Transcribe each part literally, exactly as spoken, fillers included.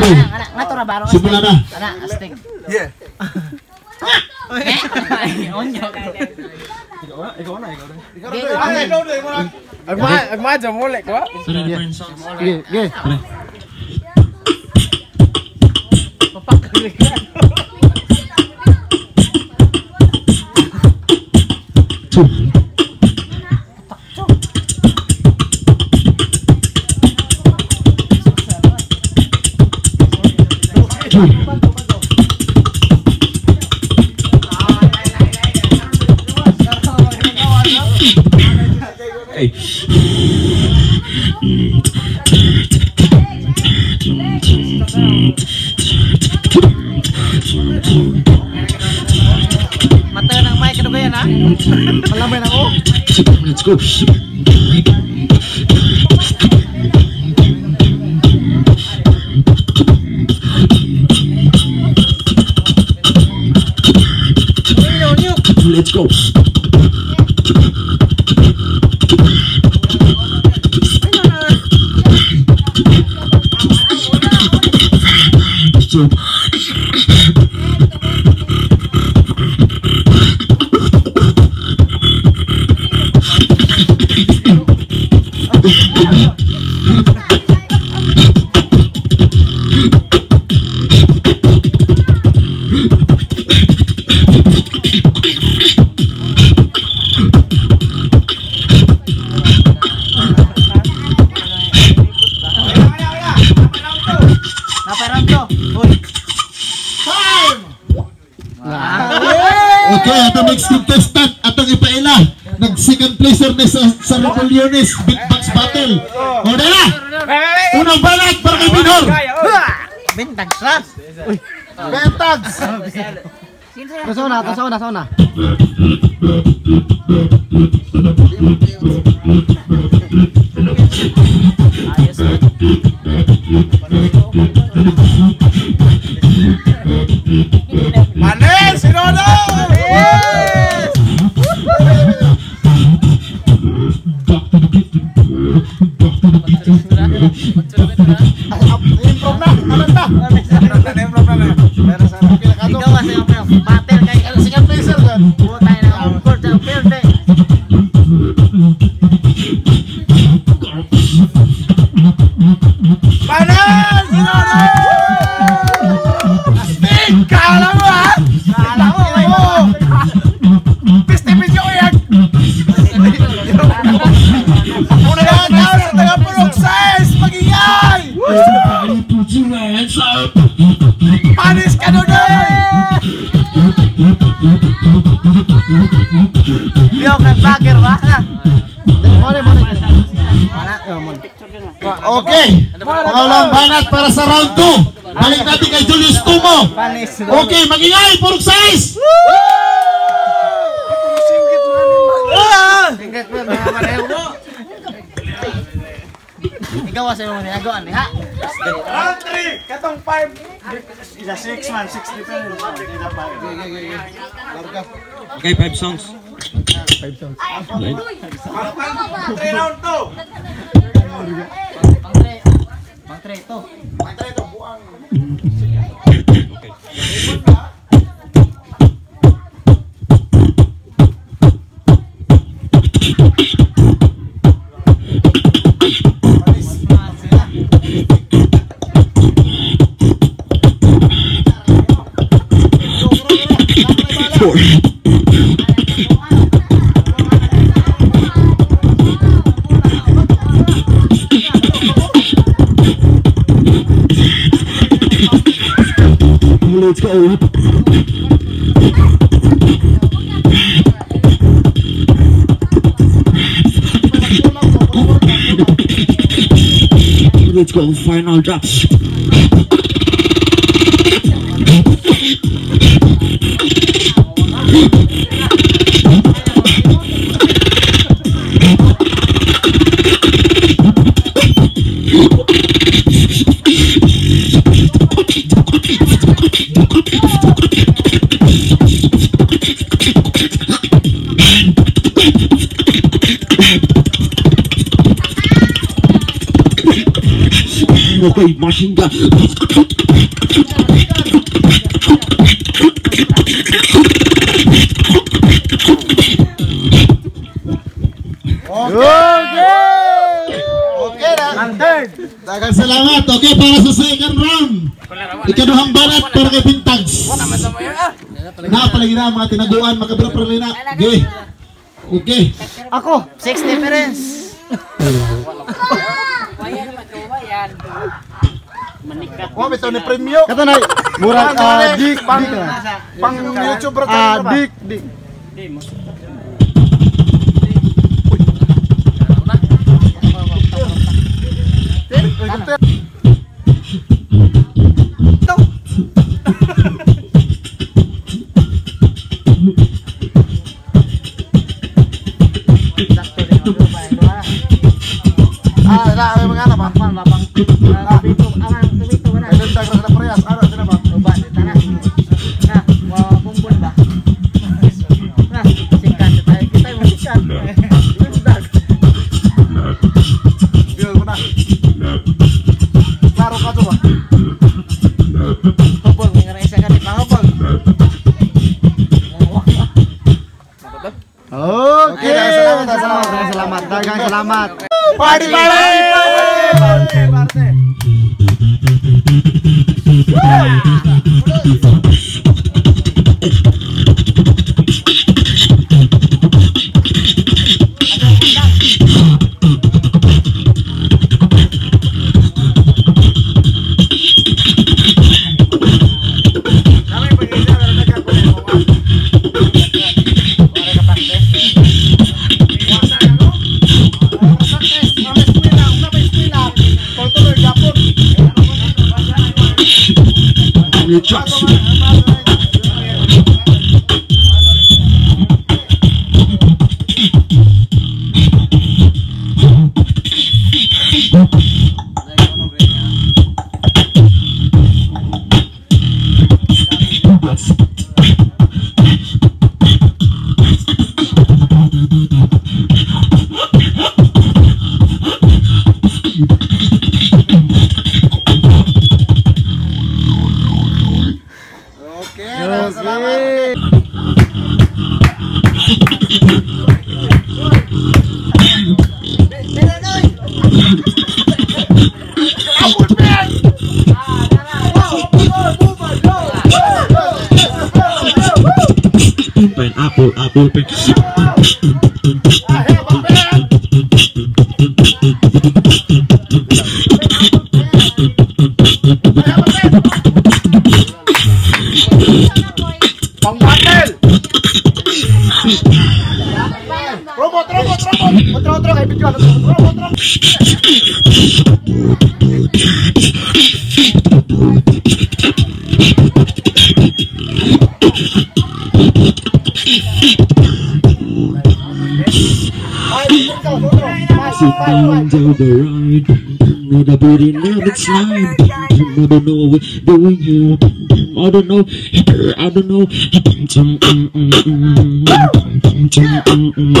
Anak, anak, ngatur baru. Sebelah anak, asting. Iya. Onjok. Ikaw na, ikaw na, ikaw na. Ikaw na. Ang maja mulek, wa? Sige, sige. Papakalik ka. Let's go. Let's go. Okay, atong next contestant atong ipaila nag second placer ni sa sa Leones Big Box Battle. Una na. Unang balat para kay Binor. Bentag sa. Uy. Bentag. Kasona, kasona, kasona. Manel Sirono. Okay, walang banat para sa round two. Balik natin kay Julius Tumo. Okay, mag-ingay, purok size. Ikaw sa mga nagawa niya. Round three, katong five. Isa six man, six different. Okay, five songs. Five songs. Three round two. Matre itu, matre itu buang. Let's go. Let's go, final drop. Let's go. Oi, machine gun. Dagang selamat, oke okay, para selesaikan ram. Ikan doang barat para kepintags. Nah, apalagi na mga tinaguan, maka berperlina. Oke, okay. Ako, six difference. Oh, betul ni premium. Kata naik. Murah adik, pang, pang YouTube berita. Adik, dik. Selamat. Party party. Down the ride, I don't know the slide. I don't know what doing you. I don't know. I don't know. I don't know. I don't know. I don't know.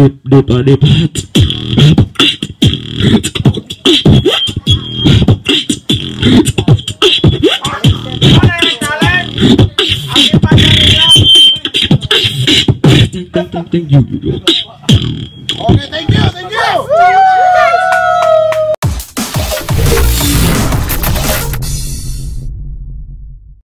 Dit, dit, dit. Thank you. Okay, thank you, thank you.